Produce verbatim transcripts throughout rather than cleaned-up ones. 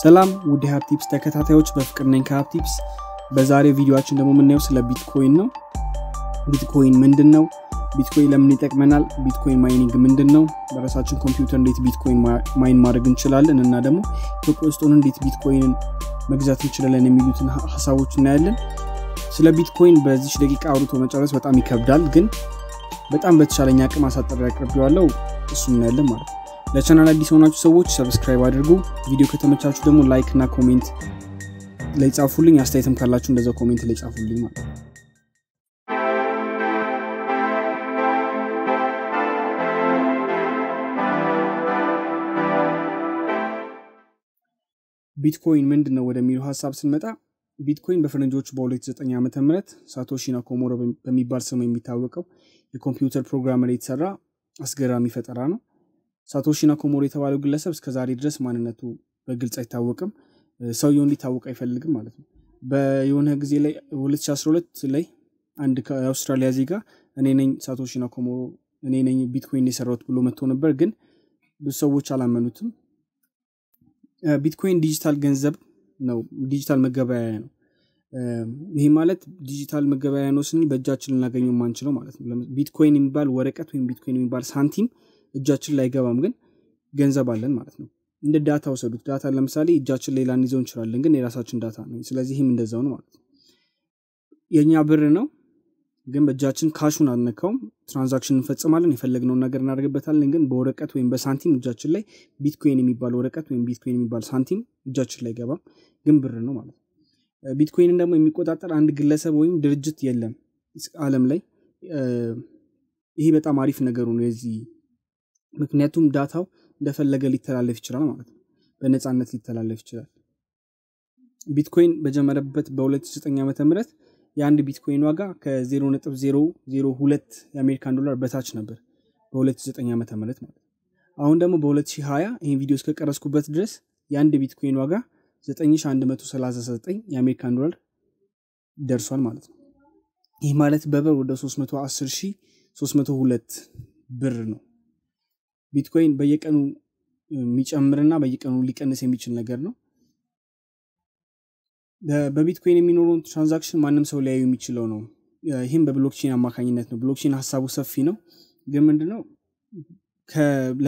ሰላም ውድ ሀብ ቲፕስ ተከታታዮች በፍቅር ነኝ ከሀብ ቲፕስ በዛሬ ቪዲዮአችን ደግሞ ምን ነው ስለ ቢትኮይን ነው ቢትኮይን ምንድነው ቢትኮይን ለምን ይጠቅመናል ቢትኮይን ማይኒንግ ምንድነው በራሳችን ኮምፒውተር እንዴት ቢትኮይን ማይን ማድረግ እንችላለን እና ደግሞ ኢትዮጵያ ውስጥ ሆነን እንዴት ቢትኮይንን መግዛት እንችላለን የሚሉትን ሐሳቦች እናያለን ስለ ቢትኮይን በዚህ ደቂቃ አውርቶ መጨረስ በጣም ይከብዳል ግን በጣም በተሻለኛ አቅም አሳጥሬ አቀርብዋለሁ እሱ እናያለን ማለት ነው ለቻናል አዲስ ሆናችሁ ሰዎች ሰብስክራይብ አድርጉ ቪዲዮ ከተመቻችሁ ደግሞ ላይክ እና ኮሜንት ላይ ጻፉልኝ አስተያየትም ካላችሁ እንደዛ ኮሜንት ላይ ጻፉልኝ ማለት ነው ቢትኮይን ምንድነው ወደሚለው ሐሳብ ስንመጣ ቢትኮይን በፈረንጆች በ2009 ዓመተ ምህረት ሳቶሺ ናካሞቶ በሚባል ስም የሚታወቀው የኮምፒውተር ፕሮግራመር የተሰራ አስገራሚ ፈጠራ ነው ሳቶሺ ናካሞቶ የተባለው ግለሰብ እስከዛሬ ድረስ ማንነቱ በግልጽ አይታወቅም ሰው ይሁን ሊታወቅ አይፈልግም ማለት ነው በየሆነ ጊዜ ላይ ሁለት ሺህ አስራ ሁለት ላይ አንድ ከአውስትራሊያ ዜጋ እኔ ነኝ ሳቶሺ ናካሞቶ እኔ ነኝ ቢትኮይን የሰራሁት ብሎ መጥቶ ነበር ግን ብዙ ሰዎች አላመኑትም ቢትኮይን ዲጂታል ገንዘብ ነው ዲጂታል መገበያያ ነው ይሄ ማለት ዲጂታል መገበያያ ነው ስንል በእጃችን እናገኘው ማንችለው ማለት ነው ቢትኮይን የሚባል ወረቀት ወይም ቢትኮይን የሚባል ሳንቲም እጃችን ላይ ገባም ግን ገንዘብ አለን ማለት ነው እንደ ዳታ ወሰዱት ዳታ ለምሳሌ እጃችን ላይ ላንይዘው እንችላለን ግን የራሳችን ዳታ ነው ስለዚህ ይሄም እንደዛው ነው ማለት ነው የኛ ብር ነው ግን በእጃችን ካሹን አንነካውም ትራንዛክሽን እንፈጽማለን የፈለግነው ነገር እናደርግበታለን ግን በወረቀት ወይም በሳንቲም እጃችን ላይ ቢትኮይን የሚባል ወረቀት ወይም ቢትኮይን የሚባል ሳንቲም እጃችን ላይ ገባ ግን ብር ነው ማለት ነው ቢትኮይንን ደግሞ የሚቆጣጠር አንድ ግለሰብ ወይም ድርጅት የለም ዓለም ላይ ይሄ በጣም አሪፍ ነገር ነው የዚህ ምክንያቱም ዳታው እንደፈለገ ሊተላለፍ ይችላል ማለት ነው በነፃነት ሊተላለፍ ይችላል ቢትኮይን በጀመረበት በ2009 ዓመተ ምህረት የአንድ ቢትኮይን ዋጋ ከ0.002 የአሜሪካን ዶላር በታች ነበር በ2009 ዓመተ ምህረት ማለት አሁን ደግሞ በ2020 ይሄን ቪዲዮ እስከቀረስኩበት ድረስ የአንድ ቢትኮይን ዋጋ ዘጠኝ ሺህ አንድ መቶ ሰላሳ ዘጠኝ የአሜሪካን ዶላር ደርሷል ማለት ነው ይሄ ማለት በብር ወደ ሶስት መቶ አስር ሺህ ሶስት መቶ ሁለት ብር ነው ቢትኮይን በየቀኑ የሚጨምርና በየቀኑ ሊቀንስ የሚችል ነገር ነው በቢትኮይን የሚኖሩን ትራንዛክሽን ማንም ሰው ሊያዩ የሚችለው ነው ይሄም በብሎክቼን አማካኝነት ነው ብሎክቼን ሐሳቡ ሰፊ ነው ግን ምንድነው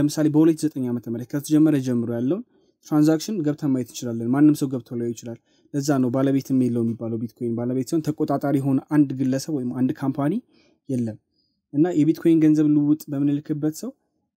ለምሳሌ በ2009 ዓመተ ምህረት ከተጀመረ ጀምሮ ያለው ትራንዛክሽን ገብተን ማየት እንችላለን ማንም ሰው ገብቶ ሊያዩ ይችላል ለዛ ነው ባለቤትም የለውም የሚባለው ቢትኮይን ባለቤት ሲሆን ተቆጣጣሪ ሆነ አንድ ግለሰብ ወይም አንድ ካምፓኒ የለም እና የቢትኮይን ገንዘብ ልውውጥ በመንልክበት ሰው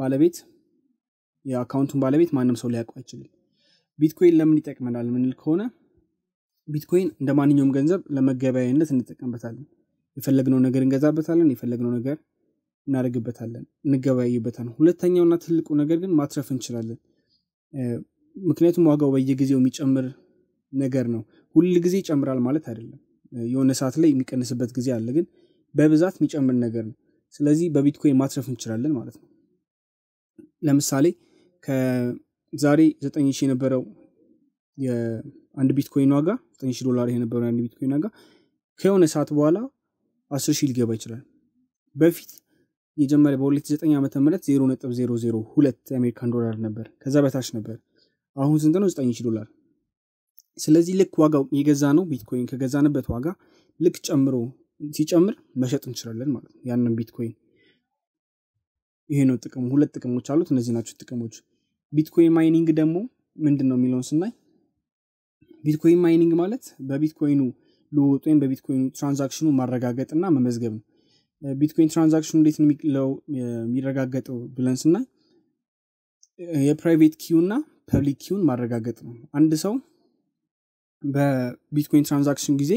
ባለቤት የአካውንቱን ባለቤት ማንም ሰው ሊያውቀው አይችልም ቢትኮይን ለምን ይጠቅመናል ምን ልከሆነ ቢትኮይን እንደማንኛውም ገንዘብ ለመገበያያነት እንጠቀምበታለን የፈለግነው ነገር እንገዛበታለን የፈለግነው ነገር እናደርግበታለን እንገበያይበታለን ሁለተኛውና ትልቁ ነገር ግን ማትረፍ እንችላለን ምክንያቱም ዋጋው በየጊዜው የሚጨምር ነገር ነው ሁሉ ጊዜ ይጨምራል ማለት አይደለም የሆነ ሰዓት ላይ የሚቀንስበት ጊዜ አለ ግን በብዛት የሚጨምር ነገር ነው ስለዚህ በቢትኮይን ማትረፍ እንችላለን ማለት ነው ለምሳሌ ከዛሬ ዘጠኝ ሺህ የነበረው የአንድ ቢትኮይን ዋጋ ዘጠኝ ሺህ ዶላር የነበረው አንድ ቢትኮይን ዋጋ ከሆነ ሰዓት በኋላ አስር ሺህ ሊገባ ይችላል በፊት የጀመረ በ2009 ዓመተ ምህረት ዜሮ ነጥብ ዜሮ ዜሮ ሁለት የአሜሪካን ዶላር ነበር ከዛ በታች ነበር አሁን ስንት ነው ዘጠኝ ሺህ ዶላር ስለዚህ ልክ ዋጋው የገዛ ነው ቢትኮይን ከገዛንበት ዋጋ ልክ ጨምሮ ሲጨምር መሸጥ እንችላለን ማለት ነው ያንን ቢትኮይን ይሄ ነው ጥቅሙ ሁለት ጥቅሞች አሉት እነዚህ ናቸው ጥቅሞች ቢትኮይን ማይኒንግ ደግሞ ምንድነው የሚለውን ስናይ ቢትኮይን ማይኒንግ ማለት በቢትኮይኑ ልውውጥ ወይም በቢትኮይኑ ትራንዛክሽኑ ማረጋገጥና መመዝገብ ነው ቢትኮይን ትራንዛክሽኑ እንዴት ነው የሚረጋገጠው ብለን ስናይ የፕራይቬት ኪው እና ፐብሊክ ኪውን ማረጋገጥ ነው አንድ ሰው በቢትኮይን ትራንዛክሽን ጊዜ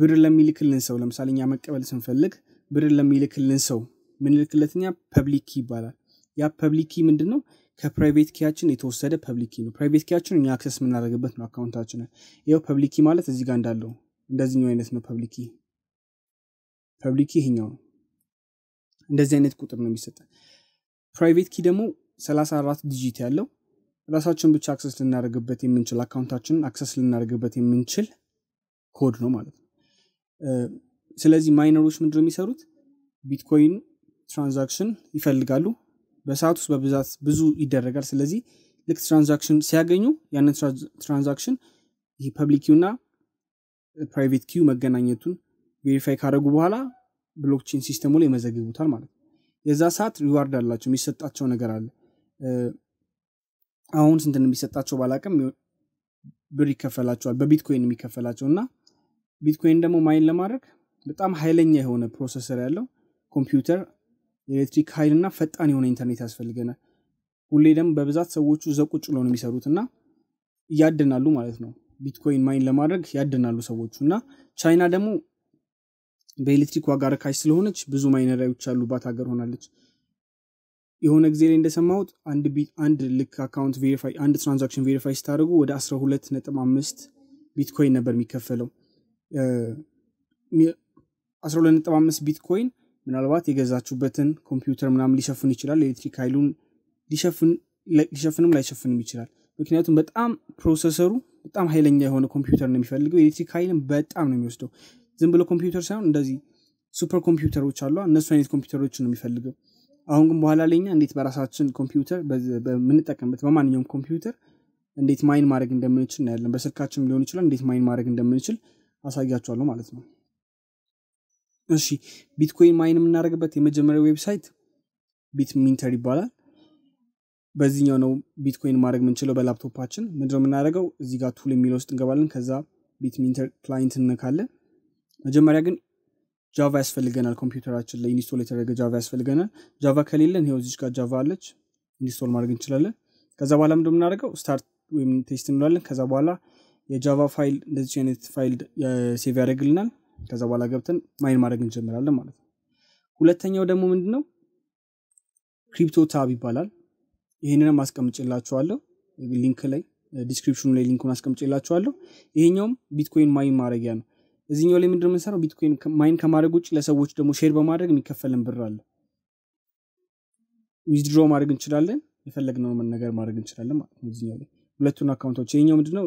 ብር ለሚልክልን ሰው ለምሳሌኛ መቀበል ስንፈልግ ብር ለሚልክልን ሰው ምንልክለትኛ ፐብሊክ ይባላል ያ ፐብሊክ ምንድነው ከፕራይቬት ኪያችን የተወሰደ ፐብሊክ ነው ፕራይቬት ኪያችን እኛ አክሰስ ምናደርግበት ነው አካውንታችን ይሄው ፐብሊክ ኪ ማለት እዚህ ጋር እንዳለው እንደዚህኛው አይነት ነው ፐብሊክ ኪ ፐብሊክ ኪ ይሄኛው እንደዚህ አይነት ቁጥር ነው የሚሰጠው ፕራይቬት ኪ ደግሞ ሰላሳ አራት ዲጂት ያለው ራሳችን ብቻ አክሰስ ልናደርግበት የምንችል አካውንታችን አክሰስ ልናደርግበት የምንችል ኮድ ነው ማለት ነው ስለዚህ ማይነሮች ምንድነው የሚሰሩት ቢትኮይን ትራንዛክሽን ይፈልጋሉ በሰዓቱስ በብዛት ብዙ ይደረጋል ስለዚህ ልክ ትራንዛክሽን ሲያገኙ ያንን ትራንዛክሽን ይሄ ፐብሊክ ኪውና ፕራይቬት ኪው መገናኘቱን ቬሪፋይ ካደረጉ በኋላ ብሎክቼን ሲስተሙ ላይ መዘግቡታል ማለት ነው የዛ ሰዓት ሪዋርድ አላችሁ የሚሰጣቸው ነገር አለ አሁን ስንት እንደሚሰጣቸው ባላቀም ብር ይከፈላቸዋል በቢትኮይን የሚከፈላቸውና ቢትኮይን ደግሞ ማይን ለማድረግ በጣም ኃይለኛ የሆነ ፕሮሰሰር ያለው ኮምፒውተር ኤሌክትሪክ ኃይልና ፈጣን የሆነ ኢንተርኔት ያስፈልገናል ሁሌ ደግሞ በብዛት ሰዎቹ ዘቁጭ ሎን የሚሰሩትና ያድናሉ ማለት ነው ቢትኮይን ማይን ለማድረግ ያድናሉ ሰዎቹና ቻይና ደግሞ በኤሌክትሪክ ዋጋ ርካሽ ስለሆነች ብዙ ማይነሪዎች አሉባት ሀገር ሆናለች የሆነ ጊዜ ላይ እንደሰማሁት አንድ አንድ ልክ አካውንት ቬሪፋይ አንድ ትራንዛክሽን ቬሪፋይ ስታደርጉ ወደ አስራ ሁለት ነጥብ አምስት ቢትኮይን ነበር የሚከፈለው አስራ ሁለት ነጥብ አምስት ቢትኮይን ምናልባት የገዛችሁበትን ኮምፒውተር ምናምን ሊሸፍን ይችላል ኤሌክትሪክ ኃይሉን ሊሸፍን ሊሸፍንም ላይሸፍንም ይችላል ምክንያቱም በጣም ፕሮሰሰሩ በጣም ኃይለኛ የሆነ ኮምፒውተር ነው የሚፈልገው ኤሌክትሪክ ኃይልን በጣም ነው የሚወስደው ዝም ብሎ ኮምፒውተር ሳይሆን እንደዚህ ሱፐር ኮምፒውተሮች አሉ እነሱ አይነት ኮምፒውተሮች ነው የሚፈልገው አሁን ግን በኋላ ላይኛ እንዴት በራሳችን ኮምፒውተር በመንጠቀምበት በማንኛውም ኮምፒውተር እንዴት ማይን ማድረግ እንደምንችል እና ያለን በስልካችን ሊሆን ይችላል እንዴት ማይን ማድረግ እንደምንችል አሳያችኋለሁ ማለት ነው እሺ ቢትኮይን ማይን የምናደርግበት የመጀመሪያው ዌብሳይት ቢትሚንተር ይባላል በዚህኛው ነው ቢትኮይን ማድረግ የምንችለው በላፕቶፓችን ምንድነው የምናደርገው እዚህ ጋር ቱል የሚለው ውስጥ እንገባለን ከዛ ቢትሚንተር ክላይንት እንነካለን መጀመሪያ ግን ጃቫ ያስፈልገናል ኮምፒውተራችን ላይ ኢንስቶል የተደረገ ጃቫ ያስፈልገናል ጃቫ ከሌለን ይሄው እዚህ ጋር ጃቫ አለች ኢንስቶል ማድረግ እንችላለን ከዛ በኋላ ምንድነው የምናደርገው ስታርት ወይም ቴስት እንላለን ከዛ በኋላ የጃቫ ፋይል እንደዚህ አይነት ፋይል ሴቭ ያደርግልናል ከዛ በኋላ ገብተን ማይን ማድረግ እንጀምራለን ማለት ነው ሁለተኛው ደግሞ ምንድነው ክሪፕቶ ታብ ይባላል ይሄንንም አስቀምጬላችኋለሁ ሊንክ ላይ ዲስክሪፕሽኑ ላይ ሊንኩን አስቀምጬላችኋለሁ ይሄኛውም ቢትኮይን ማይን ማድረጊያ ነው እዚህኛው ላይ ምንድነው የምንሰራው ቢትኮይን ማይን ከማድረግ ውጪ ለሰዎች ደግሞ ሼር በማድረግ የሚከፈልን ብር አለ ዊዝድሮ ማድረግ እንችላለን የፈለግነው ነገር ማድረግ እንችላለን ማለት ነው እዚህኛው ላይ ሁለቱን አካውንቶች ይሄኛው ምንድነው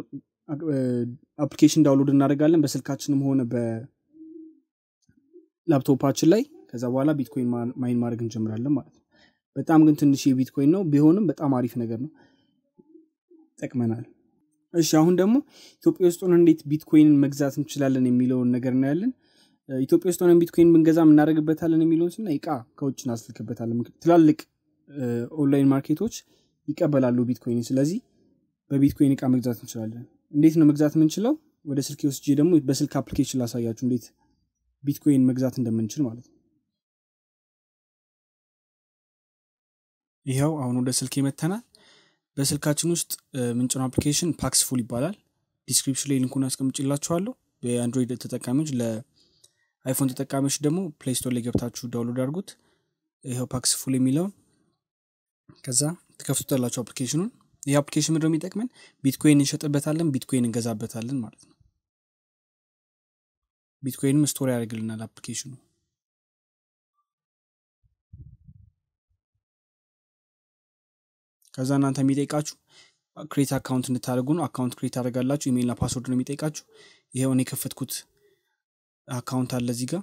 አፕሊኬሽን ዳውንሎድ እናደርጋለን በስልካችንም ሆነ በላፕቶፓችን ላይ ከዛ በኋላ ቢትኮይን ማይን ማድረግ እንጀምራለን ማለት ነው በጣም ግን ትንሽ የቢትኮይን ነው ቢሆንም በጣም አሪፍ ነገር ነው ጠቅመናል እሺ አሁን ደግሞ ኢትዮጵያ ውስጥ ሆነን እንዴት ቢትኮይንን መግዛት እንችላለን የሚለው ነገር ነው ያለን ኢትዮጵያ ውስጥ ሆነን ቢትኮይን ብንገዛ ምናደርግበታለን የሚለውንና ይቃ ከውጭና አስልክበታለን ትላልቅ ኦንላይን ማርኬቶች ይቀበላሉ ቢትኮይን ስለዚህ በቢትኮይን እቃ መግዛት እንችላለን እንዴት ነው መግዛት የምንችለው ወደ ስልክ ውስጥ ደግሞ በስልክ አፕሊኬሽን ላሳያችሁ እንዴት ቢትኮይን መግዛት እንደምንችል ማለት ነው ይሄው አሁን ወደ ስልክ ይመጣናል በስልካችን ውስጥ ምንጭን አፕሊኬሽን Paxful ይባላል ዲስክሪፕሽን ላይ ሊንኩን አስቀምጬላችኋለሁ በአንድሮይድ ተጠቃሚዎች ለአይፎን ተጠቃሚዎች ደግሞ ፕሌይ ስቶር ላይ ገብታችሁ ዳውንሎድ አድርጉት ይሄው Paxful የሚለው ከዛ ተከፍቱታላችሁ አፕሊኬሽኑን ይሄ አፕሊኬሽን ምንድነው የሚጠቅመን ቢትኮይን እንሸጥበታለን ቢትኮይን እንገዛበታለን ማለት ነው ቢትኮይንም ስቶር ያደርግልናል አፕሊኬሽኑ ከዛ እናንተ የሚጠይቃችሁ ክሬት አካውንት እንድታደርጉ ነው አካውንት ክሬት አደርጋላችሁ ኢሜል እና ፓስወርድ ነው የሚጠይቃችሁ ይሄው እኔ ከፈትኩት አካውንት አለ እዚህ ጋር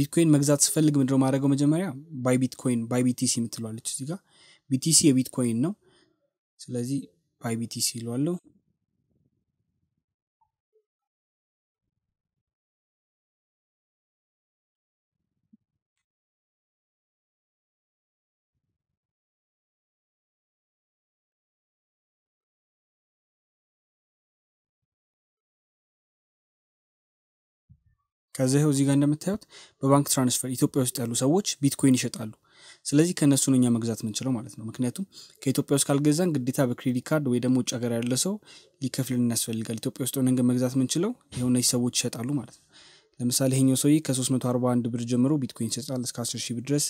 ቢትኮይን መግዛት ስፈልግ ምንድነው ማድረገው መጀመሪያ ባይ ቢትኮይን ባይ ቢቲሲ የምትለዋለች እዚህ ጋር ቢቲሲ የቢትኮይን ነው ስለዚህ ባይ ቢቲሲ ይለዋለሁ ከዛው እዚህ ጋር እንደምታዩት በባንክ ትራንስፈር ኢትዮጵያ ውስጥ ያሉ ሰዎች ቢትኮይን ይሸጣሉ ስለዚህ ከነሱ ነኛ መግዛት ምንችለው ማለት ነው ምክንያቱም ከኢትዮጵያ ውስጥ ካልገዛን ግዴታ በክሬዲት ካርድ ወይ ደግሞ ወጭ ሀገር ያለ ሰው ሊከፍልን እናስፈልጋል ኢትዮጵያ ውስጥ ሆነን ግን መግዛት ምንችለው የሆነ ሰዎች ይሸጣሉ ማለት ነው ለምሳሌ ሄኞ ሰውዬ ከ341 ብር ጀምሮ ቢትኮይን ይሰጣል እስከ አስር ሺህ ብር ድረስ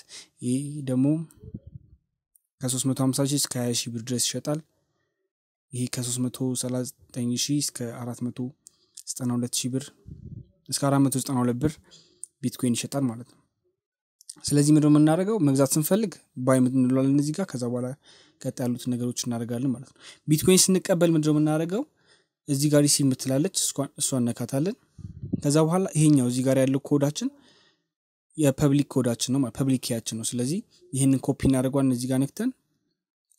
ይሄ ደግሞ ከ350 ሺህ እስከ ሃያ ሺህ ብር ድረስ ይሸጣል ይሄ ከ339 ሺህ እስከ አራት መቶ ዘጠና ሁለት ሺህ ብር እስከ አራት መቶ ዘጠና ሁለት ብር ቢትኮይን ይሸጣል ማለት ነው ስለዚህ ምንድነው እናደርገው መግዛት ስንፈልግ ባይ ምንድነውላለን እዚህ ጋር ከዛ በኋላ ከተያሉት ነገሮች እናደርጋለን ማለት ነው ቢትኮይን ስንቀበል ምንድነው እናደርገው እዚህ ጋር ሪሲቭ ምትላለች እሷን እሷን ነካታለን ከዛ በኋላ ይሄኛው እዚህ ጋር ያለው ኮዳችን የፐብሊክ ኮዳችን ነው ማለት ፐብሊክ ያችን ነው ስለዚህ ይሄንን ኮፒ እናደርጋለን እዚህ ጋር ነክተን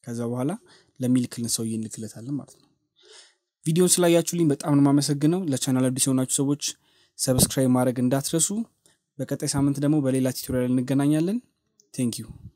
ከዛ በኋላ ለሚልክልን ሰው ይንክለታል ማለት ነው ቪዲዮውን ስላያችሁልኝ በጣም ነው ማመሰግነው ለቻናል አዲስ የሆናችሁ ሰዎች ሰብስክራይብ ማድረግ እንዳትረሱ በቀጣይ ሳምንት ደግሞ በሌላ ቲዩቶሪያል እንገናኛለን ቴንክ ዩ